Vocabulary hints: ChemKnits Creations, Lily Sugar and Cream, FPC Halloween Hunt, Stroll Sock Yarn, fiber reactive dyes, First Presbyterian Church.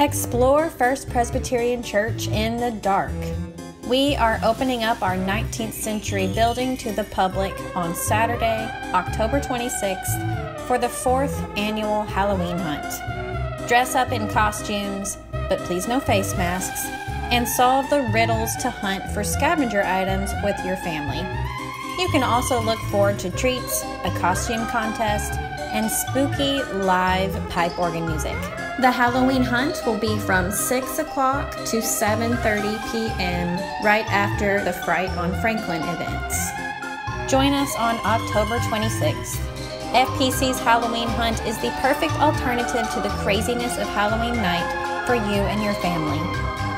Explore First Presbyterian Church in the dark. We are opening up our 19th century building to the public on Saturday, October 26th for the 4th annual Halloween hunt. Dress up in costumes, but please no face masks, and solve the riddles to hunt for scavenger items with your family. You can also look forward to treats, a costume contest, and spooky live pipe organ music. The Halloween hunt will be from 6 o'clock to 7:30 p.m. right after the Fright on Franklin events. Join us on October 26th. FPC's Halloween hunt is the perfect alternative to the craziness of Halloween night for you and your family.